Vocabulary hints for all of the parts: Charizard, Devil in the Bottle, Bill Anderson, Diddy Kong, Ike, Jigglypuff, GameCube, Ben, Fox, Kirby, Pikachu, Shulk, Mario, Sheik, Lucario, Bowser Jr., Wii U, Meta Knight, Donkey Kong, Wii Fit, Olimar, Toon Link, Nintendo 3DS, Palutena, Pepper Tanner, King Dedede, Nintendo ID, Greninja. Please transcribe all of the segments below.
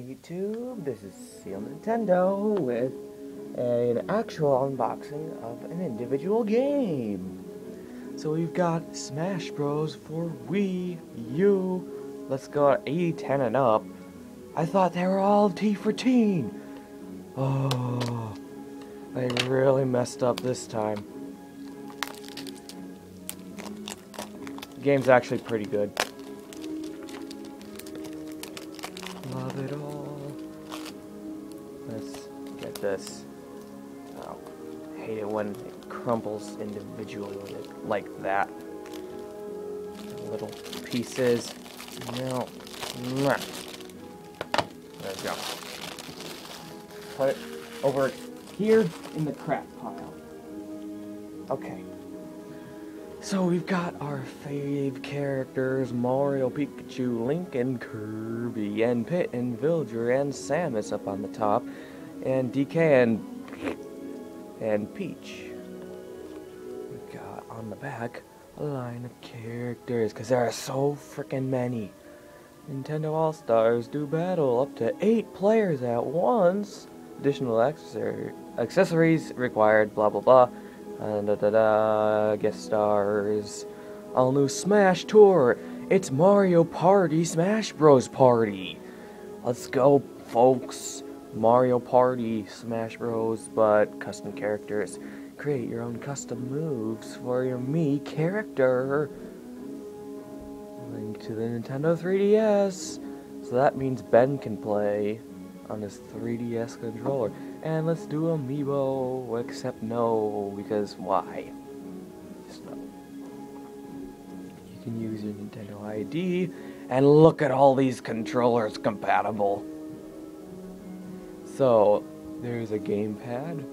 YouTube, this is Seal Nintendo with an actual unboxing of an individual game. So we've got Smash Bros for Wii U. Let's go at 80, 10 and up. I thought they were all T for teen. Oh, they really messed up this time. The game's actually pretty good. Love it all. Let's get this. Oh, I hate it when it crumbles individually like that. Little pieces. No. There we go. Put it over here in the crap pile. Okay. So we've got our fave characters, Mario, Pikachu, Link, and Kirby, and Pit, and Villager, and Samus up on the top, and DK, and Peach. We've got, on the back, a line of characters, because there are so frickin' many. Nintendo All-Stars do battle up to 8 players at once. Additional accessories required, blah blah blah. Guest stars. All new Smash Tour. It's Mario Party, Smash Bros Party. Let's go, folks. Mario Party, Smash Bros, but custom characters. Create your own custom moves for your Mii character. Link to the Nintendo 3DS. So that means Ben can play on his 3DS controller. And let's do Amiibo, except no, because why? Just no. You can use your Nintendo ID, and look at all these controllers compatible. So, there's a gamepad,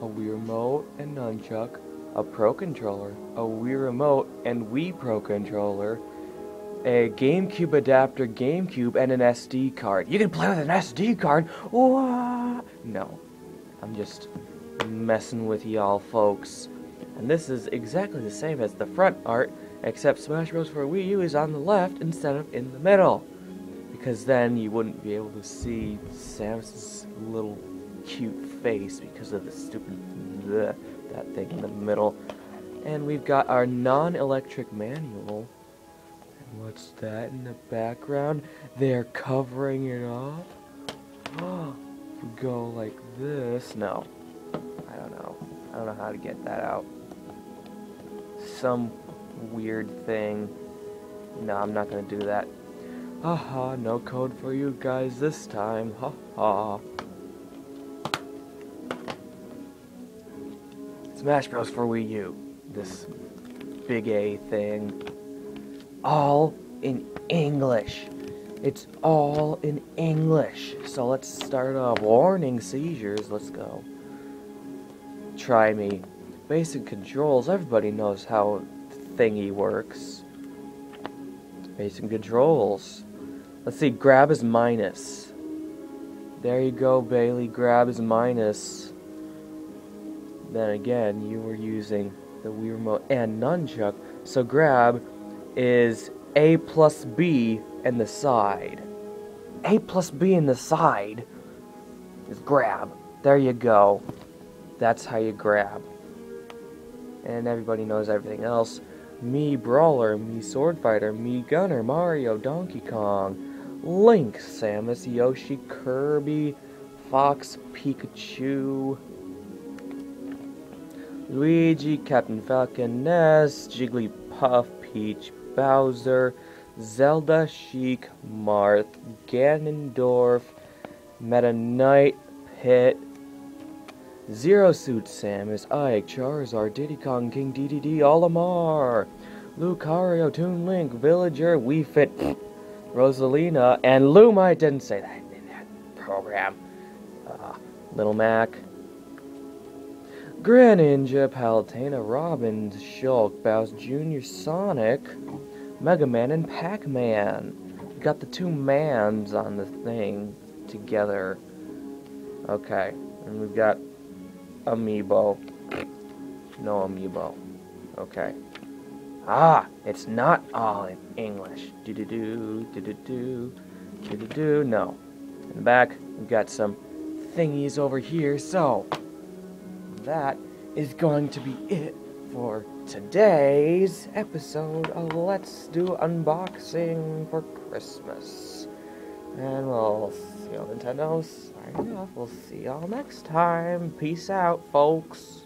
a Wii Remote and Nunchuck, a Pro Controller, a Wii Remote and Wii Pro Controller, a GameCube adapter, GameCube, and an SD card. You can play with an SD card? Whoa! No. I'm just messing with y'all, folks. And this is exactly the same as the front art, except Smash Bros. For Wii U is on the left instead of in the middle. Because then you wouldn't be able to see Samus' little cute face because of the stupid bleh, that thing in the middle. And we've got our non-electric manual. What's that in the background? They're covering it up? Oh, go like this. No. I don't know. I don't know how to get that out. Some weird thing. No, I'm not gonna do that. Haha, no code for you guys this time. Haha. Smash Bros. For Wii U. This big A thing. All in English. It's all in English. So let's start off. Warning seizures. Let's go. Try me. Basic controls. Everybody knows how thingy works. Basic controls. Let's see. Grab is minus. There you go, Bailey. Grab is minus. Then again, you were using the Wii Remote and Nunchuck. So grab is A plus B and the side. A plus B and the side is grab. There you go. That's how you grab. And everybody knows everything else. Mii Brawler, Mii Sword Fighter, Mii Gunner, Mario, Donkey Kong, Link, Samus, Yoshi, Kirby, Fox, Pikachu, Luigi, Captain Falcon, Ness, Jigglypuff, Peach, Bowser, Zelda, Sheik, Marth, Ganondorf, Meta Knight, Pit, Zero Suit Samus, Ike, Charizard, Diddy Kong, King Dedede, Olimar, Lucario, Toon Link, Villager, Wii Fit, Rosalina, and Loom. I didn't say that in that program. Little Mac, Greninja, Palutena, Robin, Shulk, Bowser Jr., Sonic, Mega Man, and Pac-Man. You got the two mans on the thing together. Okay, and we've got Amiibo. No Amiibo. Okay. Ah, it's not all in English. Do-do-do, do-do-do, do-do-do, no. In the back, we've got some thingies over here. So, that is going to be it for today's episode of Let's Do Unboxing for Christmas. And we'll see y'all, Nintendo. Sorry enough. We'll see y'all next time. Peace out, folks.